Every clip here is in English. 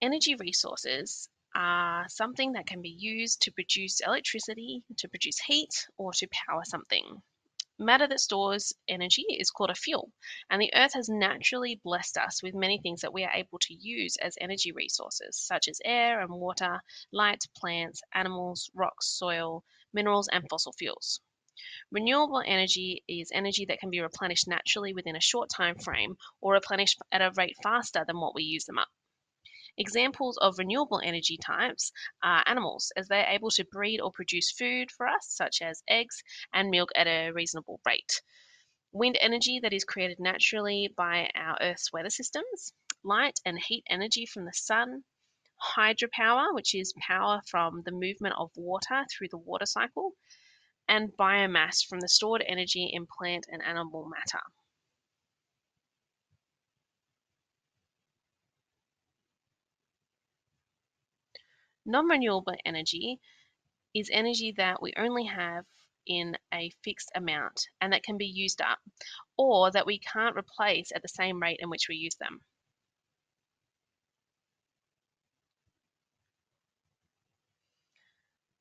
Energy resources are something that can be used to produce electricity, to produce heat, or to power something. Matter that stores energy is called a fuel, and the Earth has naturally blessed us with many things that we are able to use as energy resources, such as air and water, light, plants, animals, rocks, soil, minerals, and fossil fuels. Renewable energy is energy that can be replenished naturally within a short time frame, or replenished at a rate faster than what we use them up. Examples of renewable energy types are animals, as they're able to breed or produce food for us, such as eggs and milk, at a reasonable rate. Wind energy that is created naturally by our Earth's weather systems, light and heat energy from the sun, hydropower, which is power from the movement of water through the water cycle, and biomass from the stored energy in plant and animal matter. Non-renewable energy is energy that we only have in a fixed amount and that can be used up, or that we can't replace at the same rate in which we use them.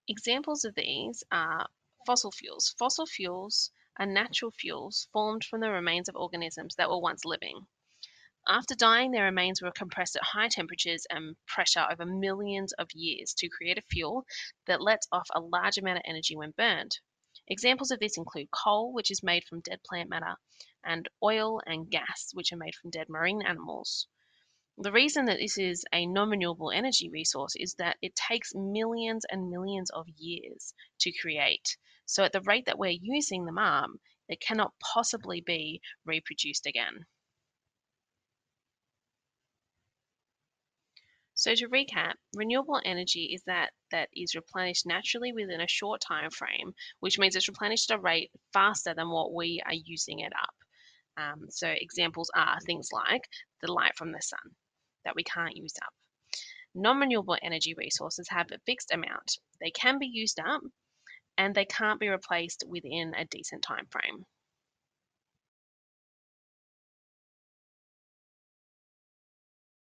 Examples of these are fossil fuels. Fossil fuels are natural fuels formed from the remains of organisms that were once living. After dying, their remains were compressed at high temperatures and pressure over millions of years to create a fuel that lets off a large amount of energy when burned. Examples of this include coal, which is made from dead plant matter, and oil and gas, which are made from dead marine animals. The reason that this is a non-renewable energy resource is that it takes millions and millions of years to create. So at the rate that we're using them up, it cannot possibly be reproduced again. So to recap, renewable energy is that is replenished naturally within a short time frame, which means it's replenished at a rate faster than what we are using it up. So examples are things like the light from the sun that we can't use up. Non-renewable energy resources have a fixed amount. They can be used up and they can't be replaced within a decent time frame.